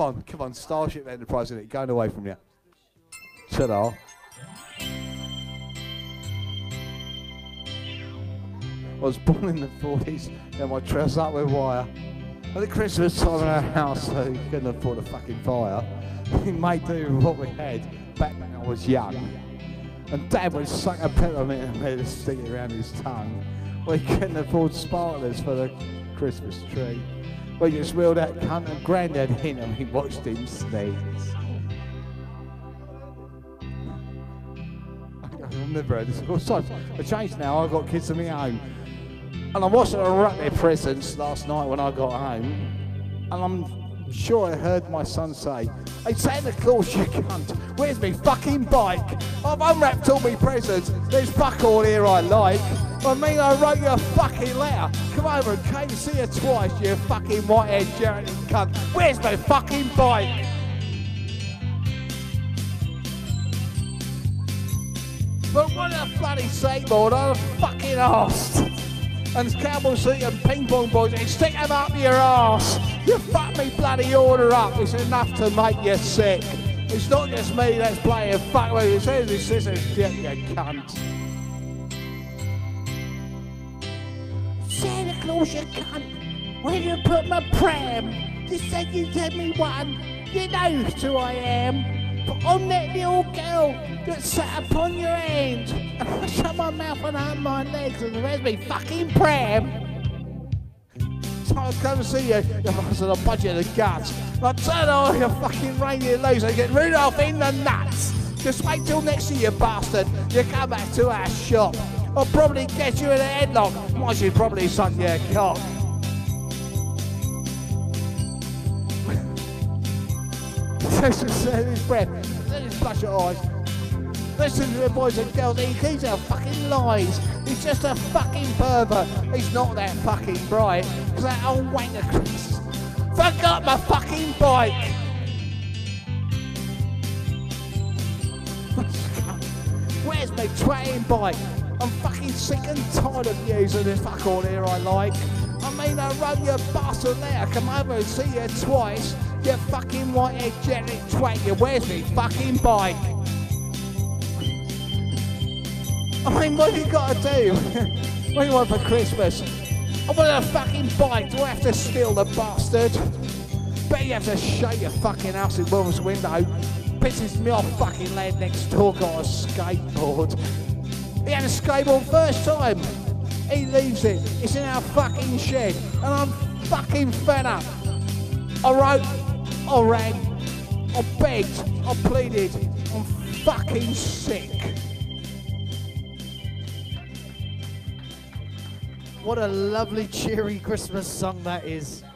Come on, come on, Starship Enterprise, isn't it? Going away from you. Ta-da. I was born in the 40s, and my trousers up with wire. At the Christmas time in our house, so we couldn't afford a fucking fire. We made do with what we had back when I was young. And Dad would suck a peppermint and made us stick it around his tongue. We couldn't afford sparklers for the Christmas tree. We just wheeled out cunt and Grandad in and we watched him sneeze. I remember it. Of course, I've changed now. I've got kids of my own. And I wasn't unwrapped their presents last night when I got home. And I'm sure I heard my son say, "Hey, Santa Claus, you cunt, where's me fucking bike? I've unwrapped all me presents. There's fuck all here I like. I mean, I wrote you a fucking letter. Come over and came to see you twice, you fucking white-haired Geraldine cunt. Where's my fucking bike?" But what a bloody skateboard, I'm fucking arsed. And cowboy suit and ping pong boys and stick them up your arse. You fuck me bloody order up, it's enough to make you sick. It's not just me that's playing fuck with you, it's this shit, you cunt. Santa Claus, you cunt, where you put my pram? You said you'd give me one, you know who I am. But I'm that little girl that sat upon your hand. I shut my mouth and hung my legs and where's me fucking pram? So I'll come to see you, you bastard, I'll punch you in the guts. I'll turn on your fucking reindeer loose and get Rudolph in the nuts. Just wait till next year, you bastard, you come back to our shop. I'll probably get you in a headlock, might you probably suck your cock. Just let his breath, let his flush your eyes. Listen to the boys and girls, these are fucking lies. He's just a fucking pervert. He's not that fucking bright. Because that old wanker Chris forgot my fucking bike. Where's my twatting bike? I'm fucking sick and tired of using this fuck all here I like. I mean, I run your bastard there. Come over and see you twice. You fucking white-haired genetic twat. You where's me fucking bike? I mean, what have you got to do? What do you want for Christmas? I want a fucking bike. Do I have to steal the bastard? Bet you have to shake your fucking house in woman's window. Pisses me off, fucking lad next door got a skateboard. He had a skateboard first time. He leaves it. It's in our fucking shed. And I'm fucking fed up. I wrote, I rang, I begged, I pleaded. I'm fucking sick. What a lovely, cheery Christmas song that is.